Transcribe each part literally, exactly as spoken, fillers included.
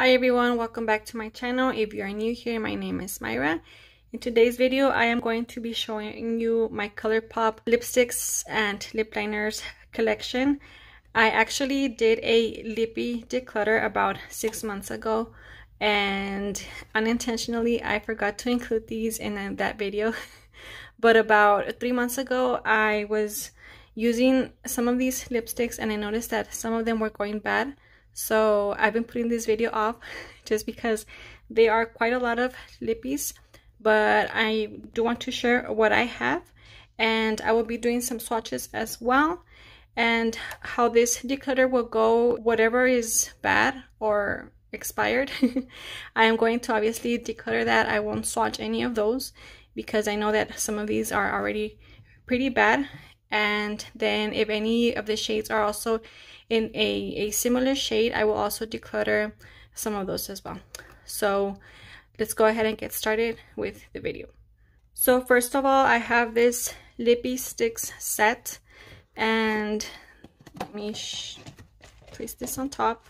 Hi everyone, welcome back to my channel. If you are new here, my name is Myra. In today's video, I am going to be showing you my ColourPop lipsticks and lip liners collection. I actually did a Lippie declutter about six months ago, and unintentionally I forgot to include these in that video. But about three months ago, I was using some of these lipsticks and I noticed that some of them were going bad. So I've been putting this video off just because they are quite a lot of Lippies, but I do want to share what I have, and I will be doing some swatches as well and how this declutter will go. Whatever is bad or expired, I am going to obviously declutter that. I won't swatch any of those because I know that some of these are already pretty bad. And then if any of the shades are also in a, a similar shade, I will also declutter some of those as well. So let's go ahead and get started with the video. So first of all, I have this Lippie Stix set, and let me sh place this on top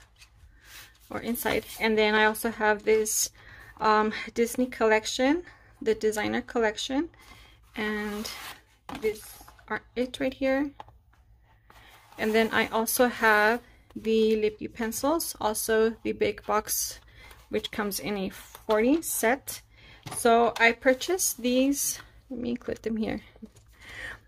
or inside. And then I also have this um, Disney collection, the designer collection, and this are it right here. And then I also have the Lippie Pencils, also the big box, which comes in a forty set. So I purchased these, let me clip them here.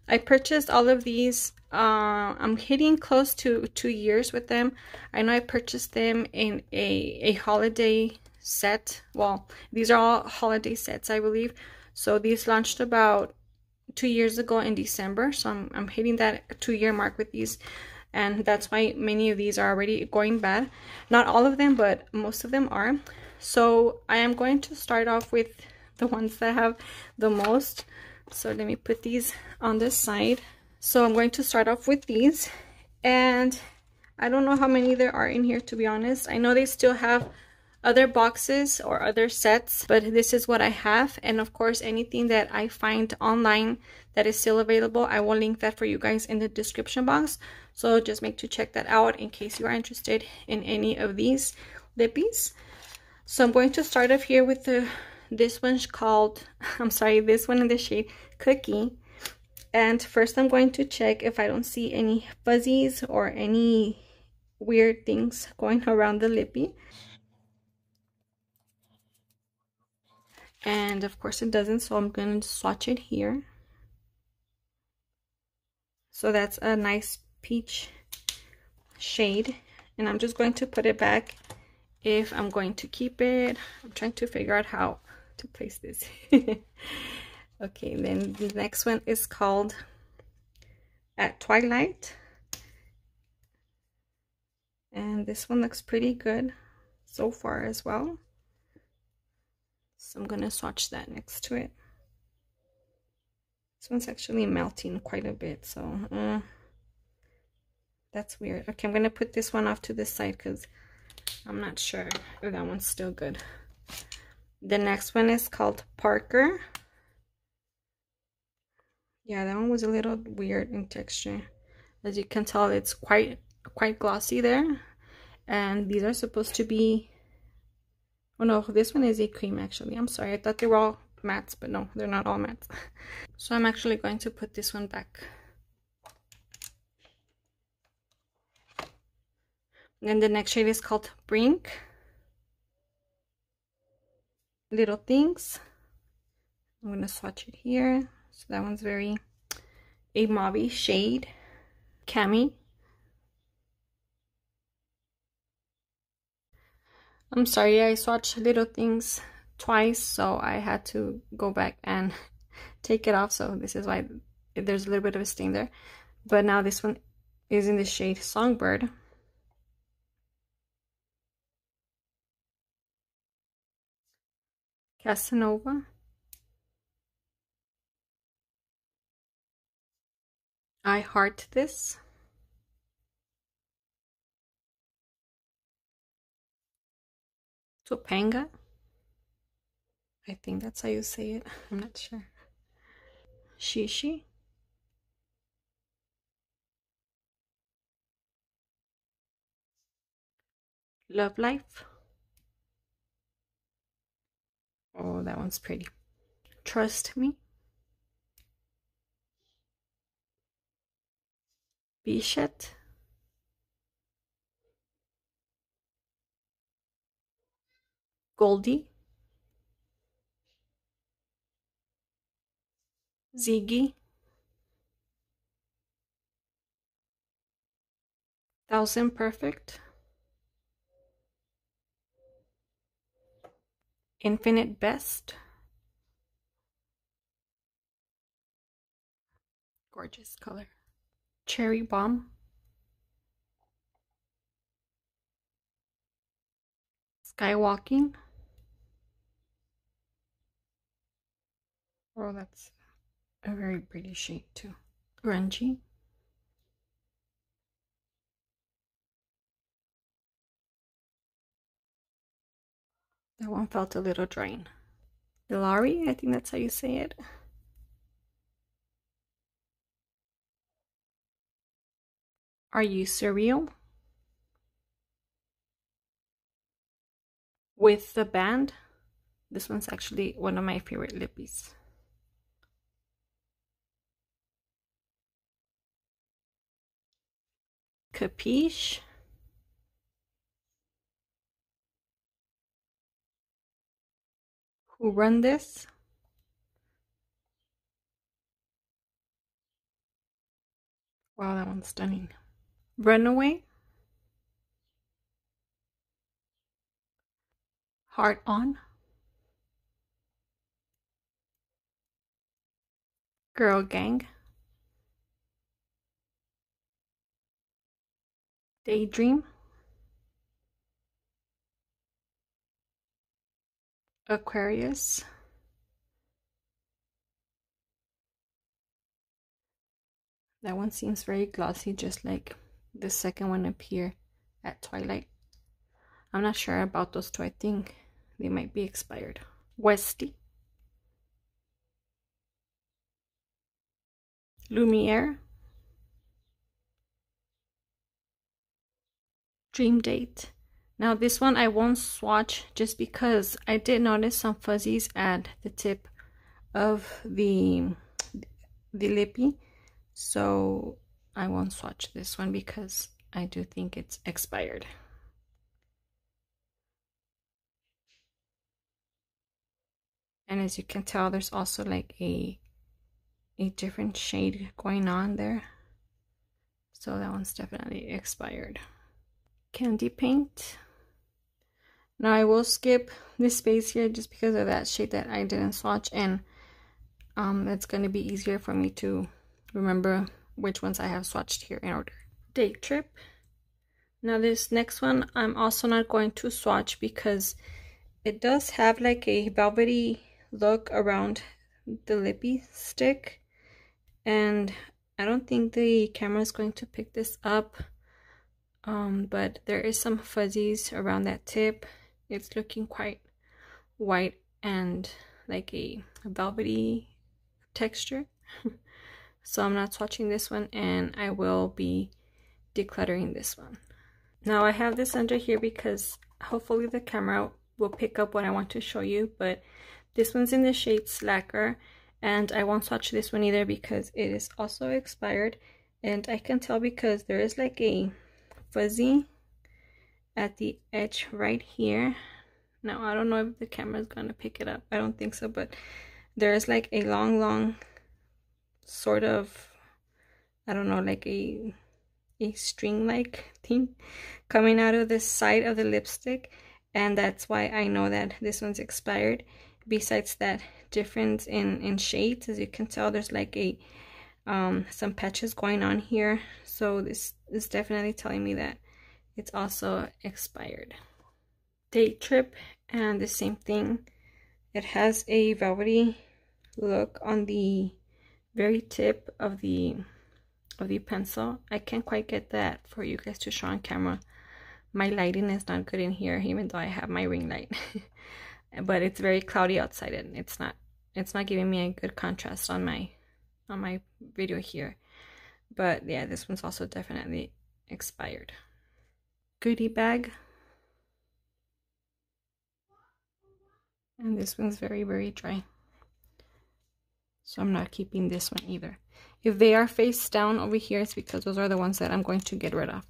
I purchased all of these, uh, I'm hitting close to two years with them. I know I purchased them in a, a holiday set. Well, these are all holiday sets, I believe. So these launched about two years ago in December, so I'm, I'm hitting that two-year mark with these, and that's why many of these are already going bad. Not all of them, but most of them are. So I am going to start off with the ones that have the most. So let me put these on this side. So I'm going to start off with these, and I don't know how many there are in here, to be honest. I know they still have other boxes or other sets, but this is what I have. And of course, anything that I find online that is still available, I will link that for you guys in the description box, so just make sure to check that out in case you are interested in any of these Lippies. So I'm going to start off here with the this one's called I'm sorry this one in the shade Cookie. And first I'm going to check if I don't see any fuzzies or any weird things going around the Lippie. And of course it doesn't, so I'm going to swatch it here. So that's a nice peach shade, and I'm just going to put it back if I'm going to keep it. I'm trying to figure out how to place this. Okay, then the next one is called At Twilight, and this one looks pretty good so far as well. So I'm going to swatch that next to it. This one's actually melting quite a bit, so uh, that's weird. Okay, I'm going to put this one off to this side because I'm not sure if that one's still good. The next one is called Parker. Yeah, that one was a little weird in texture. As you can tell, it's quite, quite glossy there. And these are supposed to be... Oh no, this one is a cream actually. I'm sorry, I thought they were all mattes, but no, they're not all mattes. So I'm actually going to put this one back. And then the next shade is called Brink. Little Things. I'm going to swatch it here. So that one's very a mauve shade. Cami. I'm sorry, I swatched Little Things twice, so I had to go back and take it off. So this is why there's a little bit of a stain there. But now this one is in the shade Songbird. Casanova. I Heart This. Topanga. I think that's how you say it. I'm not sure. Chi Chi. Love Life. Oh, that one's pretty. Trust Me. Bichette. Goldie. Ziggy. Thousand Perfect. Infinite Best. Gorgeous color. Cherry Bomb. Skywalking. Oh, that's a very pretty shade too. Grungy. That one felt a little drying. Ellarie, I think that's how you say it. Are You Surreal? With the Band. This one's actually one of my favorite lippies. Kapishe. Who Run This? Wow, that one's stunning. Runaway. Heart On. Girl Gang. Daydream. Aquarius. That one seems very glossy, just like the second one up here at Twilight. I'm not sure about those two. I think they might be expired. Westie. Lumiere. Dream Date. Now this one I won't swatch just because I did notice some fuzzies at the tip of the the lippy, so I won't swatch this one because I do think it's expired. And as you can tell, there's also like a a different shade going on there, so that one's definitely expired. Candy Paint. Now I will skip this space here just because of that shade that I didn't swatch, and um, it's going to be easier for me to remember which ones I have swatched here in order. Day Trip. Now this next one I'm also not going to swatch because it does have like a velvety look around the lippy stick, and I don't think the camera is going to pick this up. Um, but there is some fuzzies around that tip. It's looking quite white and like a velvety texture. So I'm not swatching this one, and I will be decluttering this one. Now I have this under here because hopefully the camera will pick up what I want to show you, but this one's in the shade Slacker, and I won't swatch this one either because it is also expired. And I can tell because there is like a fuzzy at the edge right here. Now I don't know if the camera is going to pick it up. I don't think so, but there's like a long long sort of, I don't know, like a a string like thing coming out of the side of the lipstick, and that's why I know that this one's expired. Besides that difference in in shades, as you can tell, there's like a um some patches going on here, so this is definitely telling me that it's also expired. Day Trip, and the same thing, it has a velvety look on the very tip of the of the pencil. I can't quite get that for you guys to show on camera. My lighting is not good in here, even though I have my ring light. But it's very cloudy outside, and it's not it's not giving me a good contrast on my on my video here. But yeah, this one's also definitely expired. Goodie Bag. And this one's very, very dry. So I'm not keeping this one either. If they are face down over here, it's because those are the ones that I'm going to get rid of.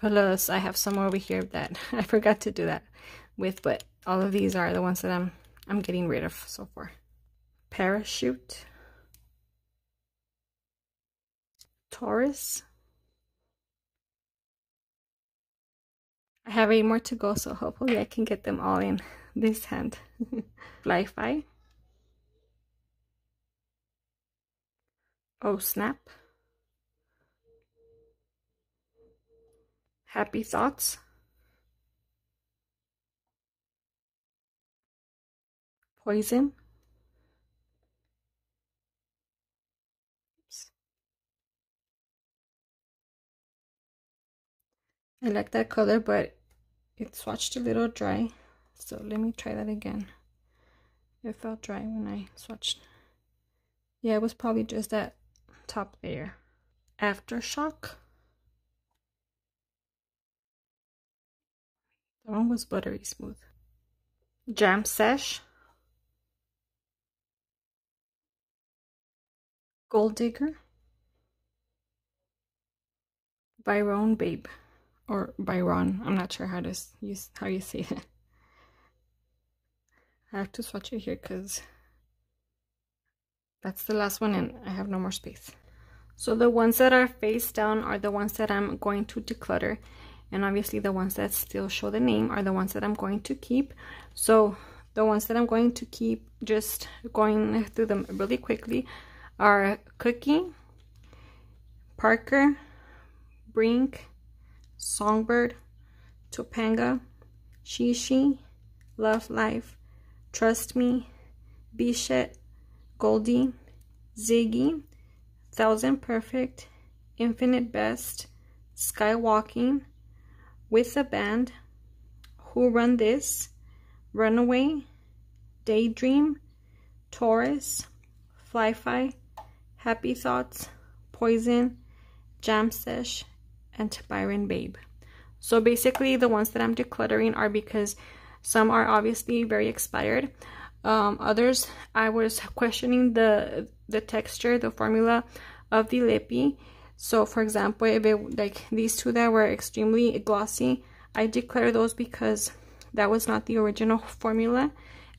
Plus, I have some over here that I forgot to do that with, but all of these are the ones that I'm I'm getting rid of so far. Parachute. Taurus. I have eight more to go, so hopefully I can get them all in this hand. Fly-Fi. Oh Snap. Happy Thoughts. Poison. Oops. I like that color, but it swatched a little dry. So let me try that again. It felt dry when I swatched. Yeah, it was probably just that top layer. Aftershock. That one was buttery smooth. Jam Sesh. Gold Digger. Byron Babe. Or Byron. I'm not sure how to use how you say it. I have to swatch it here because that's the last one and I have no more space. So the ones that are face down are the ones that I'm going to declutter. And obviously the ones that still show the name are the ones that I'm going to keep. So the ones that I'm going to keep, just going through them really quickly, are Cookie, Parker, Brink, Songbird, Topanga, Chi Chi, Love Life, Trust Me, Bichette, Goldie, Ziggy, Thousand Perfect, Infinite Best, Skywalking, With a Band, Who Run This, Runaway, Daydream, Taurus, Fly-Fi, Happy Thoughts, Poison, Jam Sesh, and Byron Babe. So basically the ones that I'm decluttering are because some are obviously very expired. Um, others, I was questioning the the texture, the formula of the lippy. So for example, if it, like these two that were extremely glossy, I declare those because that was not the original formula,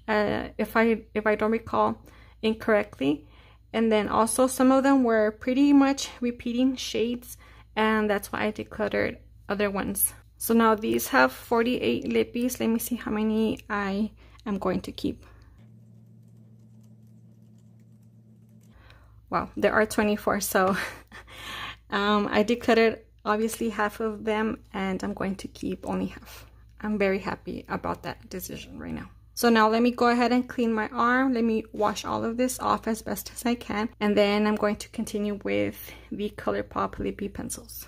uh, if I if I don't recall incorrectly. And then also some of them were pretty much repeating shades, and that's why I decluttered other ones. So now these have forty-eight lippies. Let me see how many I am going to keep. Wow, there are twenty-four, so um, I decluttered obviously half of them, and I'm going to keep only half. I'm very happy about that decision right now. So now let me go ahead and clean my arm. Let me wash all of this off as best as I can, and then I'm going to continue with the ColourPop Lippie Pencils.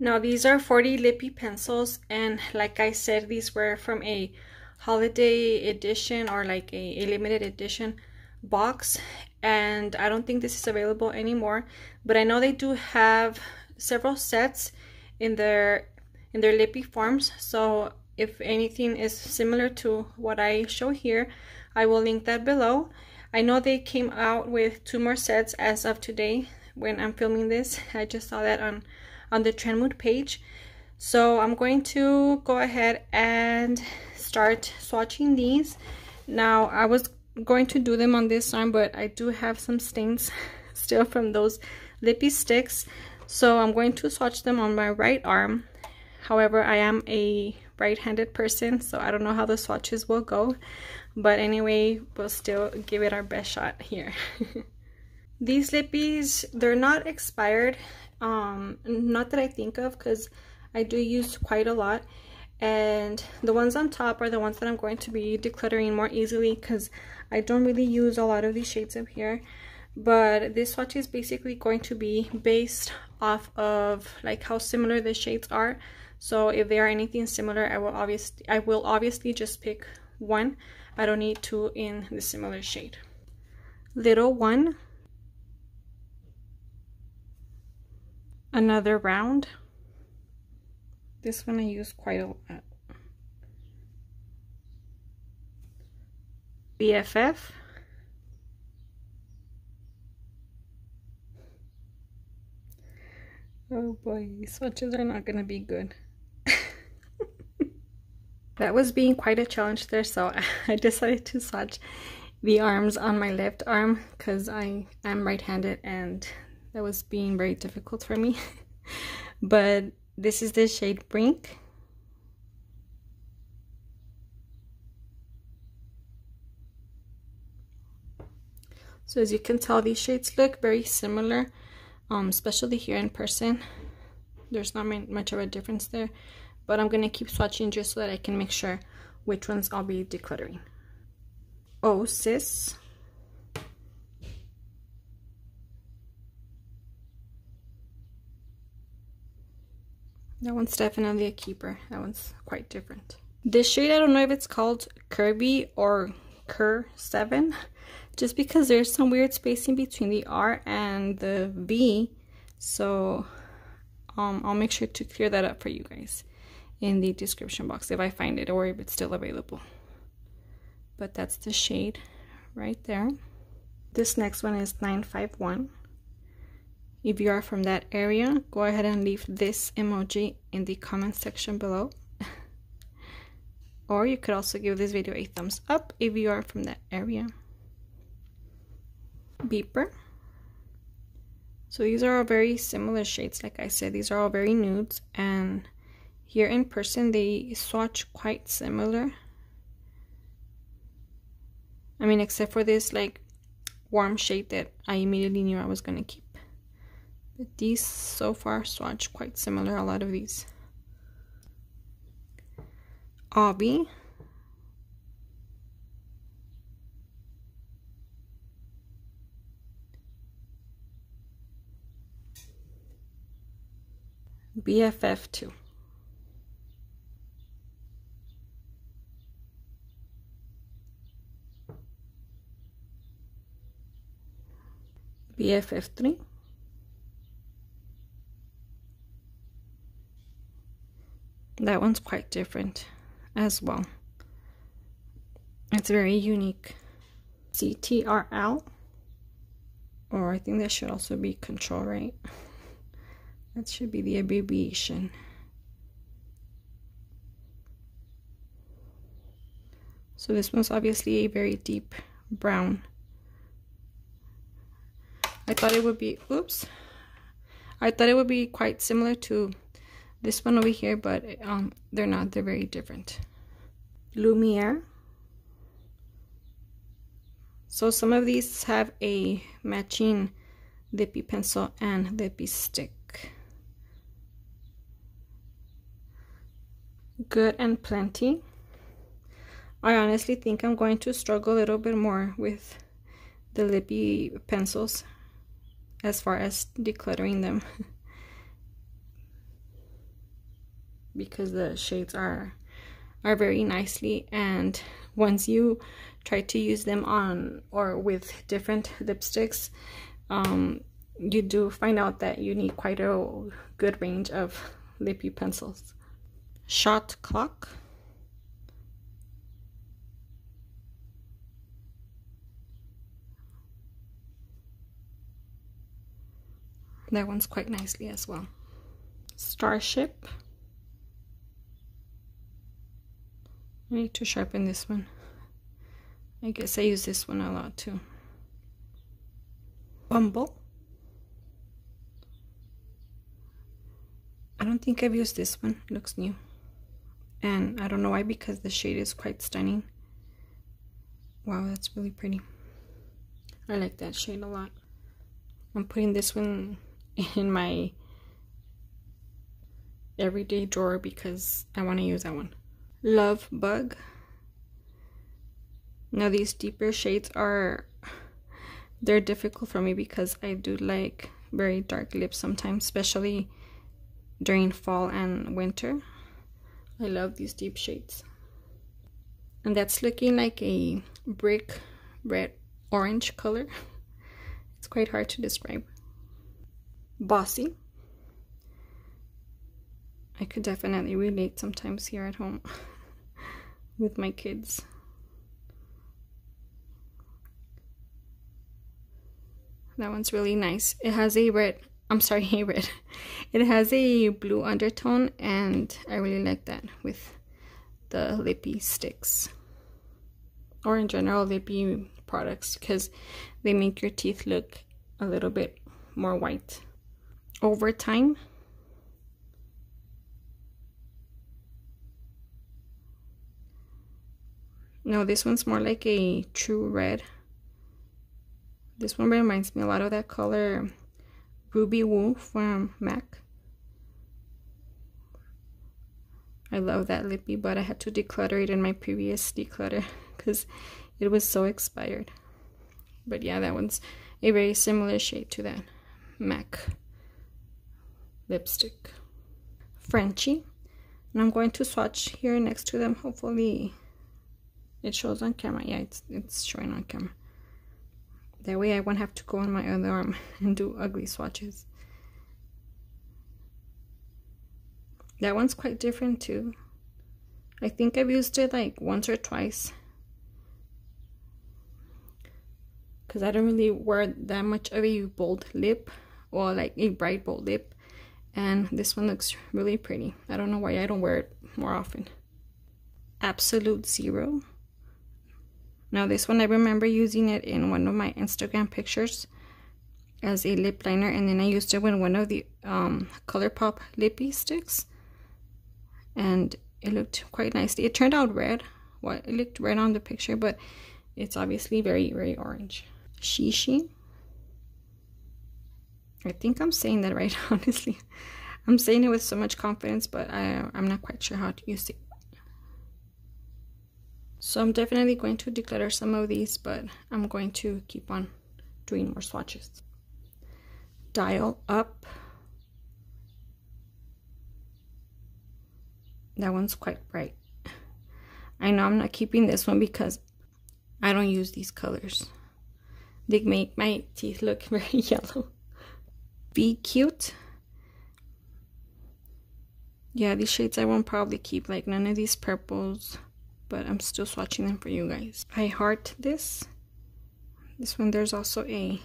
Now these are forty Lippie Pencils, and like I said, these were from a holiday edition or like a, a limited edition box, and I don't think this is available anymore, but I know they do have several sets in their in their lippy forms. So if anything is similar to what I show here, I will link that below. I know they came out with two more sets as of today when I'm filming this. I just saw that on on the Trend Mood page. So I'm going to go ahead and start swatching these. Now I was going to do them on this arm, but I do have some stains still from those Lippie Stix, so I'm going to swatch them on my right arm. However, I am a right-handed person, so I don't know how the swatches will go, but anyway, we'll still give it our best shot here. These lippies, they're not expired, um not that I think of, because I do use quite a lot. And the ones on top are the ones that I'm going to be decluttering more easily, because I don't really use a lot of these shades up here. But this swatch is basically going to be based off of like how similar the shades are. So if they are anything similar, I will obviously I will obviously just pick one. I don't need two in the similar shade. Little One. Another Round. This one I use quite a lot. B F F. Oh boy, these swatches are not going to be good. That was being quite a challenge there, so I decided to swatch the arms on my left arm because I am right-handed and that was being very difficult for me. But this is the shade Brink. So as you can tell, these shades look very similar, um, especially here in person. There's not much of a difference there, but I'm going to keep swatching just so that I can make sure which ones I'll be decluttering. Oh, sis. That one's definitely a keeper. That one's quite different. This shade, I don't know if it's called Kirby or Cur seven. Just because there's some weird spacing between the R and the V. So um, I'll make sure to clear that up for you guys in the description box if I find it or if it's still available. But that's the shade right there. This next one is nine five one. If you are from that area, go ahead and leave this emoji in the comment section below. Or you could also give this video a thumbs up if you are from that area. Beeper. So these are all very similar shades. Like I said, these are all very nudes. And here in person, they swatch quite similar. I mean, except for this like warm shade that I immediately knew I was going to keep. But these so far swatch quite similar, a lot of these. Obby. B F F two. B F F three. That one's quite different as well. It's very unique. C T R L, or I think that should also be control, right? That should be the abbreviation. So this one's obviously a very deep brown. I thought it would be, oops. I thought it would be quite similar to this one over here, but um, they're not, they're very different. Lumiere. So some of these have a matching Lippie pencil and Lippie Stix. Good and Plenty. I honestly think I'm going to struggle a little bit more with the Lippie pencils as far as decluttering them. Because the shades are are very nicely, and once you try to use them on or with different lipsticks, um, you do find out that you need quite a good range of Lippie pencils. Shot Clock. That one's quite nicely as well. Starship. I need to sharpen this one. I guess I use this one a lot too. Bumble. I don't think I've used this one. It looks new. And I don't know why, because the shade is quite stunning. Wow, that's really pretty. I like that shade a lot. I'm putting this one in my everyday drawer because I want to use that one. Love Bug. Now these deeper shades are, they're difficult for me because I do like very dark lips sometimes, especially during fall and winter. I love these deep shades. And that's looking like a brick red orange color. It's quite hard to describe. Bossy. I could definitely relate sometimes here at home with my kids. That one's really nice. It has a red, I'm sorry, a red. It has a blue undertone, and I really like that with the Lippie Stix. Or in general, Lippie products, because they make your teeth look a little bit more white over time. No, this one's more like a true red. This one reminds me a lot of that color Ruby Woo from MAC. I love that lippy, but I had to declutter it in my previous declutter because it was so expired. But yeah, that one's a very similar shade to that MAC lipstick. Frenchie. And I'm going to swatch here next to them. Hopefully it shows on camera. Yeah, it's, it's showing on camera. That way I won't have to go on my other arm and do ugly swatches. That one's quite different too. I think I've used it like once or twice, because I don't really wear that much of a bold lip, or like a bright bold lip. And this one looks really pretty. I don't know why I don't wear it more often. Absolute Zero. Now this one, I remember using it in one of my Instagram pictures as a lip liner, and then I used it with one of the um, ColourPop Lippie Stix, and it looked quite nicely. It turned out red. Well, it looked red on the picture, but it's obviously very, very orange. Chi Chi. I think I'm saying that right, honestly. I'm saying it with so much confidence, but I, I'm not quite sure how to use it. So I'm definitely going to declutter some of these, but I'm going to keep on doing more swatches. Dial Up. That one's quite bright. I know I'm not keeping this one because I don't use these colors. They make my teeth look very yellow. Be Cute. Yeah, these shades I won't probably keep, like none of these purples, but I'm still swatching them for you guys. I Heart This. This one, there's also a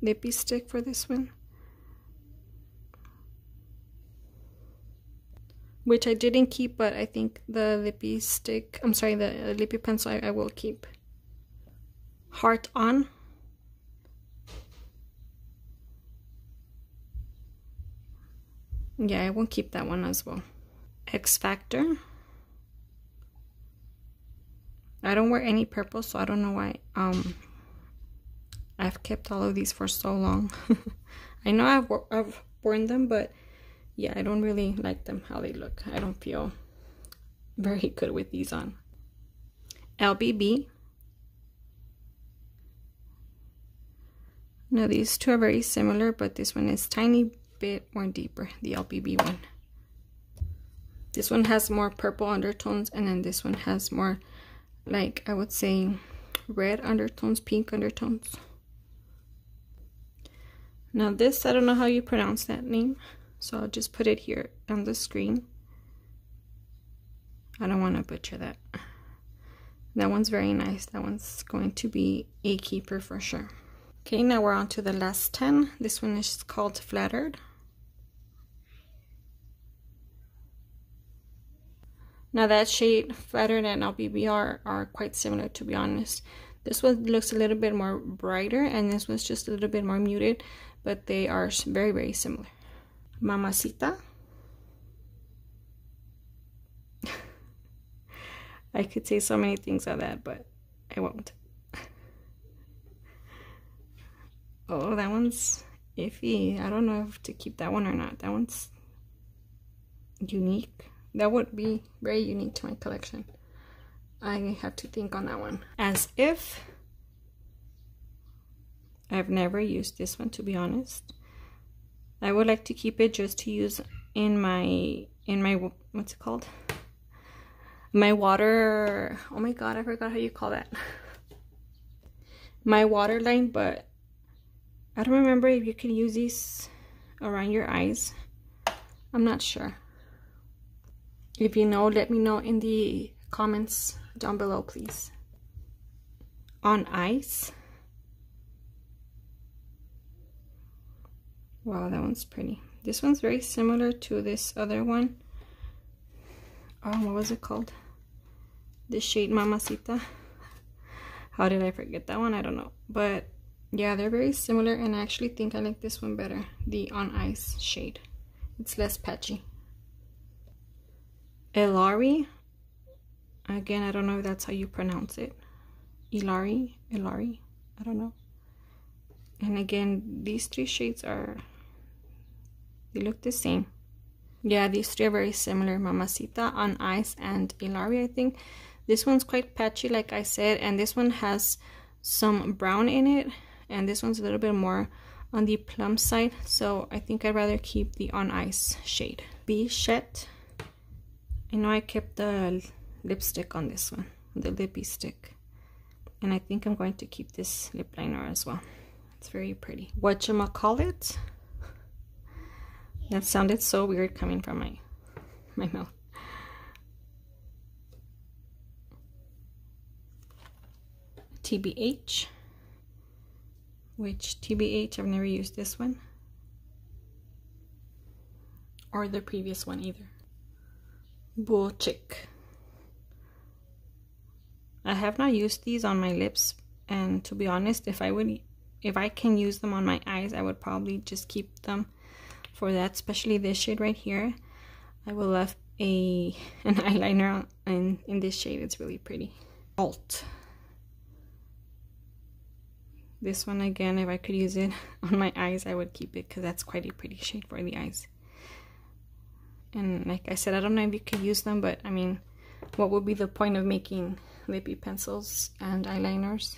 lippy stick for this one, which I didn't keep, but I think the lippy stick, I'm sorry, the lippy pencil I, I will keep. Heart On. Yeah, I won't keep that one as well. X Factor. I don't wear any purple, so I don't know why um, I've kept all of these for so long. I know I've, I've worn them, but yeah, I don't really like them, how they look. I don't feel very good with these on. L B B. Now these two are very similar, but this one is tiny bit more deeper, the L B B one. This one has more purple undertones, and then this one has more, like I would say, red undertones, pink undertones. Now this, I don't know how you pronounce that name, so I'll just put it here on the screen. I don't want to butcher that. That one's very nice. That one's going to be a keeper for sure. Okay, now we're on to the last ten. This one is called Flattered. Now that shade, Flattered and L B B, are, are quite similar, to be honest. This one looks a little bit more brighter, and this one's just a little bit more muted, but they are very, very similar. Mamacita. I could say so many things on that, but I won't. Oh, that one's iffy. I don't know if to keep that one or not. That one's unique. That would be very unique to my collection. I have to think on that one. As If. I've never used this one, to be honest. I would like to keep it just to use in my, in my, what's it called? My water, oh my god, I forgot how you call that. My water line, but I don't remember if you can use these around your eyes. I'm not sure. If you know, let me know in the comments down below, please. On Ice. Wow, that one's pretty. This one's very similar to this other one. Oh, what was it called? The shade Mamacita. How did I forget that one? I don't know. But yeah, they're very similar, and I actually think I like this one better. The On Ice shade. It's less patchy. Ellarie. Again, I don't know if that's how you pronounce it. Ellarie, Ellarie, I don't know. And again, these three shades are, they look the same. Yeah, these three are very similar. Mamacita, On Ice, and Ellarie, I think. This one's quite patchy, like I said, and this one has some brown in it, and this one's a little bit more on the plum side, so I think I'd rather keep the On Ice shade. Bichette. I know I kept the lipstick on this one, the Lippie Stix, and I think I'm going to keep this lip liner as well. It's very pretty. Whatchamacallit? That sounded so weird coming from my my mouth. T B H, which T B H, I've never used this one or the previous one either. Bull Chick. I have not used these on my lips, and to be honest, if I would if I can use them on my eyes, I would probably just keep them for that, especially this shade right here. I will love a an eyeliner in, in this shade. It's really pretty. Alt. This one, again, if I could use it on my eyes, I would keep it because that's quite a pretty shade for the eyes. And like I said, I don't know if you could use them, but I mean, what would be the point of making lippy pencils and eyeliners?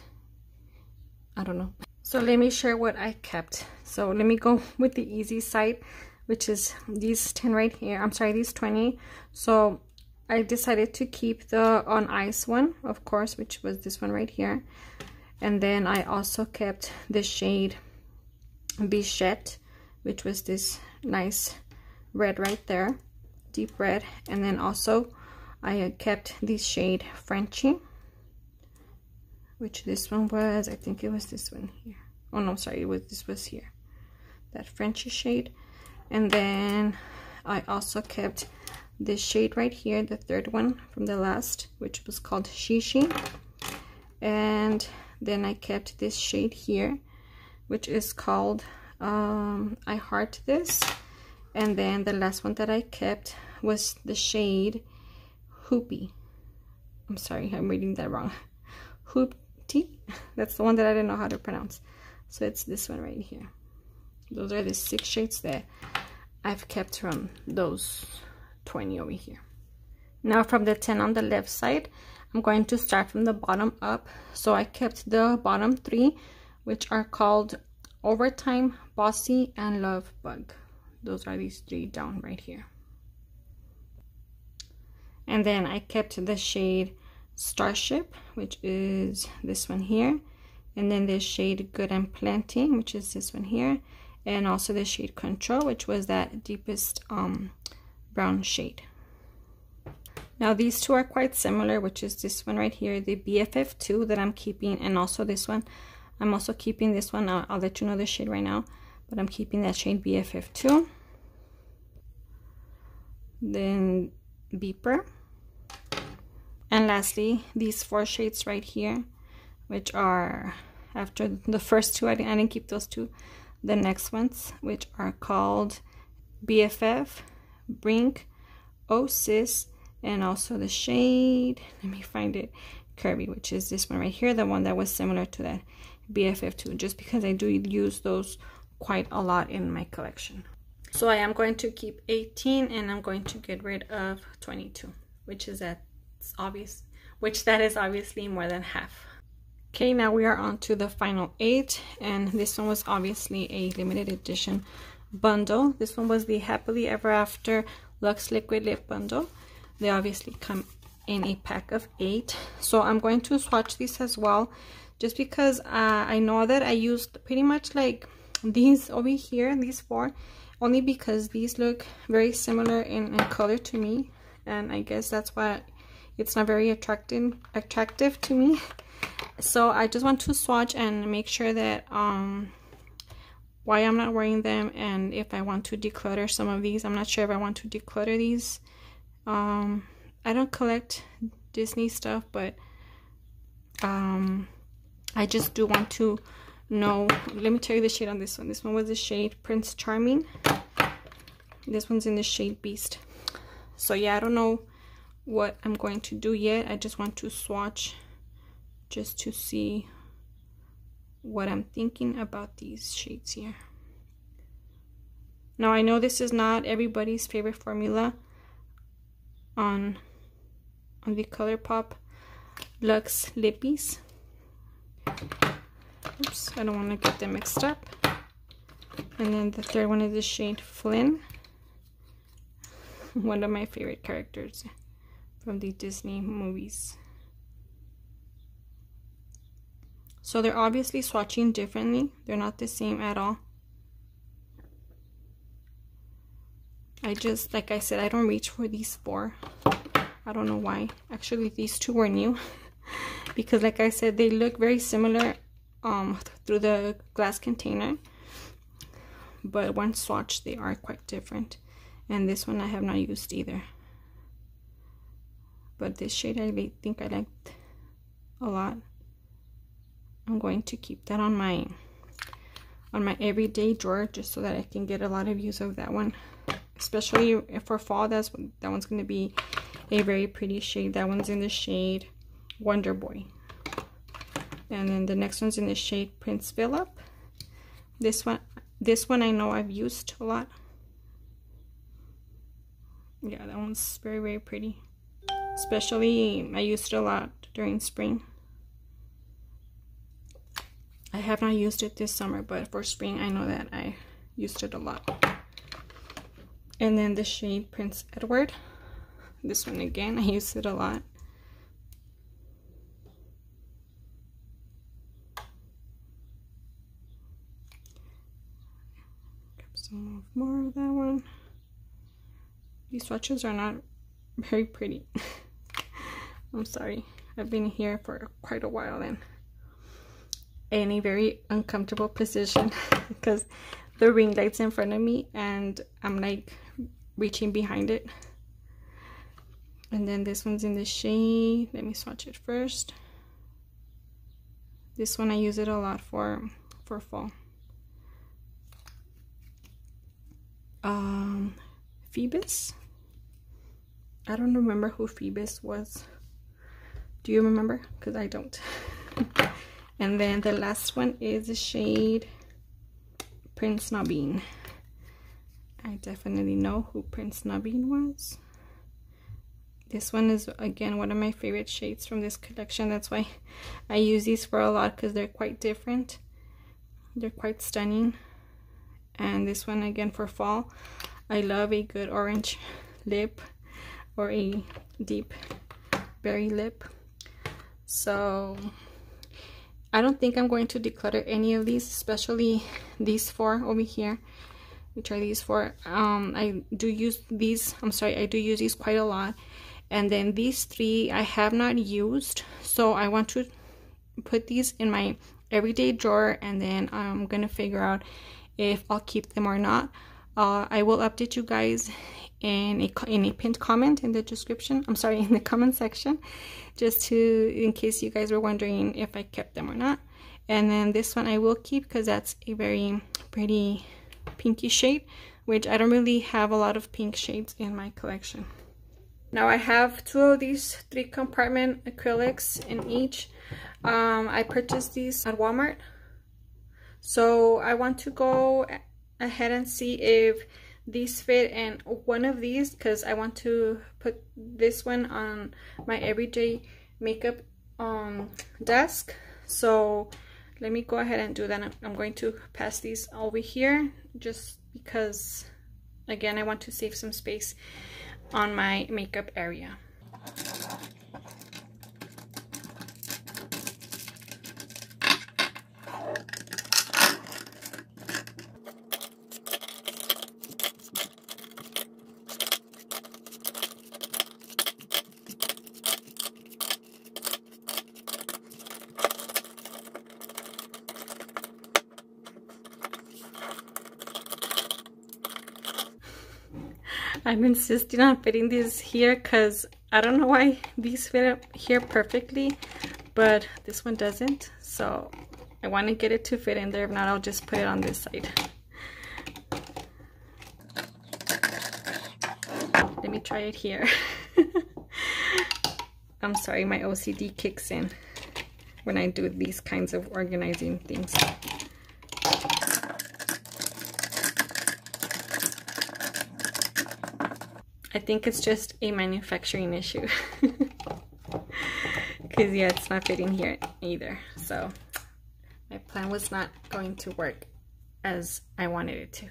I don't know. So let me share what I kept. So let me go with the easy side, which is these ten right here. I'm sorry, these twenty. So I decided to keep the On Ice one, of course, which was this one right here. And then I also kept the shade Bichette, which was this nice red right there, deep red. And then also I kept the shade Frenchie, which this one was, I think it was this one here. Oh no, sorry, it was this was here, that Frenchie shade. And then I also kept this shade right here, the third one from the last, which was called Chi Chi. And then I kept this shade here, which is called um, I Heart This. And then the last one that I kept was the shade Hoopy. I'm sorry, I'm reading that wrong. Hoopty. That's the one that I didn't know how to pronounce. So it's this one right here. Those are the six shades that I've kept from those twenty over here. Now from the ten on the left side, I'm going to start from the bottom up. So I kept the bottom three, which are called Overtime, Bossy, and Love Bug. Those are these three down right here. And then I kept the shade Starship, which is this one here. And then the shade Good and Plenty, which is this one here. And also the shade Control, which was that deepest um, brown shade. Now these two are quite similar, which is this one right here, the B F F two that I'm keeping, and also this one. I'm also keeping this one. I'll, I'll let you know the shade right now, but I'm keeping that shade B F F two. Then Beeper. And lastly, these four shades right here, which are after the first two, I didn't, I didn't keep those two. The next ones, which are called B F F, Brink, Oh Sis, and also the shade, let me find it, Kirby, which is this one right here, the one that was similar to that B F F two, just because I do use those quite a lot in my collection. So I am going to keep eighteen, and I'm going to get rid of twenty-two, which is that's obvious, which that is obviously more than half. Okay, now we are on to the final eight, and this one was obviously a limited edition bundle. This one was the Happily Ever After Luxe Liquid Lip bundle. They obviously come in a pack of eight, so I'm going to swatch these as well, just because uh, I know that I used pretty much like these over here, these four, only because these look very similar in, in color to me, and I guess that's why it's not very attractive attractive to me. So I just want to swatch and make sure that um why I'm not wearing them and if I want to declutter some of these. I'm not sure if I want to declutter these. Um, I don't collect Disney stuff, but um, I just do want to know. Let me tell you the shade on this one. This one was the shade Prince Charming. This one's in the shade Beast. So yeah, I don't know what I'm going to do yet. I just want to swatch just to see what I'm thinking about these shades here. Now, I know this is not everybody's favorite formula on on the ColourPop Luxe Lippies. Oops, I don't want to get them mixed up. And then the third one is the shade Flynn, one of my favorite characters from the Disney movies. So they're obviously swatching differently. They're not the same at all. I just, like I said, I don't reach for these four. I don't know why. Actually, these two were new because, like I said, they look very similar um, through the glass container. But once swatched, they are quite different. And this one I have not used either. But this shade I think I liked a lot. I'm going to keep that on my on my everyday drawer just so that I can get a lot of use of that one, especially for fall. That's that one's going to be a very pretty shade. That one's in the shade Wonder Boy, and then the next one's in the shade Prince Philip. This one, this one I know I've used a lot. Yeah, that one's very very pretty. Especially I used it a lot during spring. I have not used it this summer, but for spring I know that I used it a lot. And then the shade Prince Edward. This one again, I used it a lot. Grab some more of that one. These swatches are not very pretty. I'm sorry. I've been here for quite a while and in a very uncomfortable position because the ring light's in front of me and I'm like reaching behind it. And then this one's in the shade, let me swatch it first. This one I use it a lot for for fall. um Phoebus, I don't remember who Phoebus was. Do you remember? Because I don't. And then the last one is the shade Prince Nabeen. I definitely know who Prince Nabeen was. This one is, again, one of my favorite shades from this collection. That's why I use these for a lot, because they're quite different. They're quite stunning. And this one, again, for fall, I love a good orange lip or a deep berry lip. So I don't think I'm going to declutter any of these, especially these four over here, which are these four. Um, I do use these, I'm sorry, I do use these quite a lot. And then these three I have not used, so I want to put these in my everyday drawer, and then I'm going to figure out if I'll keep them or not. Uh, I will update you guys in a, in a pinned comment in the description. I'm sorry, in the comment section, just to, in case you guys were wondering if I kept them or not. And then this one I will keep because that's a very pretty pinky shade, which I don't really have a lot of pink shades in my collection. Now I have two of these three compartment acrylics in each. Um, I purchased these at Walmart. So I want to go ahead and see if these fit in one of these, because I want to put this one on my everyday makeup um desk. So let me go ahead and do that. I'm going to pass these over here just because, again, I want to save some space on my makeup area. I'm insisting on fitting these here because I don't know why these fit up here perfectly, but this one doesn't. So I want to get it to fit in there. If not, I'll just put it on this side. Let me try it here. I'm sorry, my O C D kicks in when I do these kinds of organizing things. I think it's just a manufacturing issue. Because yeah, it's not fitting here either. So my plan was not going to work as I wanted it to.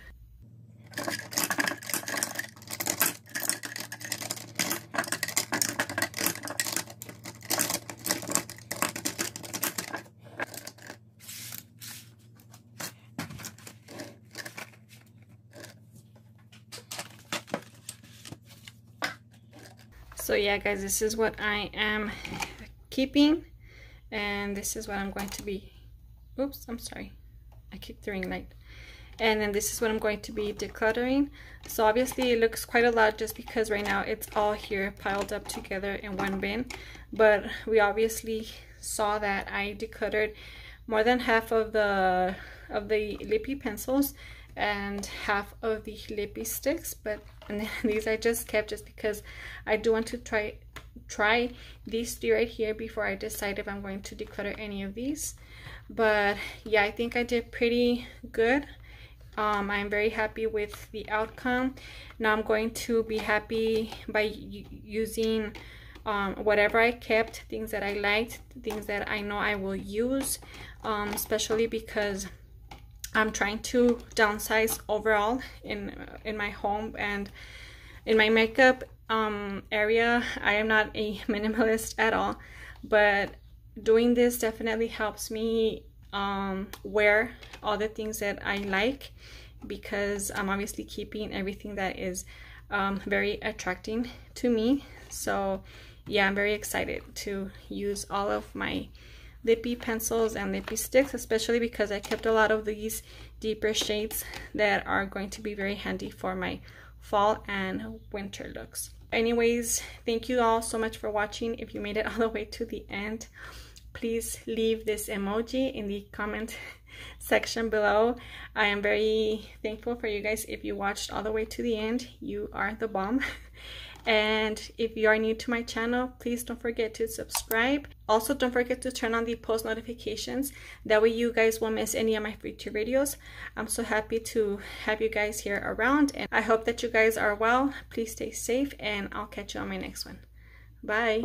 So yeah guys, this is what I am keeping, and this is what I'm going to be, oops, I'm sorry, I kicked the ring light. And then this is what I'm going to be decluttering. So obviously it looks quite a lot just because right now it's all here piled up together in one bin, but we obviously saw that I decluttered more than half of the of the Lippie pencils and half of the Lippie Stix, but and these I just kept just because I do want to try try these three right here before I decide if I'm going to declutter any of these. But yeah, I think I did pretty good. um I'm very happy with the outcome. Now I'm going to be happy by using Um, whatever I kept, things that I liked, things that I know I will use, um, especially because I'm trying to downsize overall in in my home and in my makeup um, area. I am not a minimalist at all, but doing this definitely helps me um, wear all the things that I like, because I'm obviously keeping everything that is um, very attracting to me. So yeah, I'm very excited to use all of my Lippie pencils and Lippie Stix, especially because I kept a lot of these deeper shades that are going to be very handy for my fall and winter looks. Anyways, thank you all so much for watching. If you made it all the way to the end, please leave this emoji in the comment section below. I am very thankful for you guys. If you watched all the way to the end, you are the bomb. And if you are new to my channel, please don't forget to subscribe. Also, don't forget to turn on the post notifications. That way you guys won't miss any of my future videos. I'm so happy to have you guys here around, and I hope that you guys are well. Please stay safe, and I'll catch you on my next one. Bye.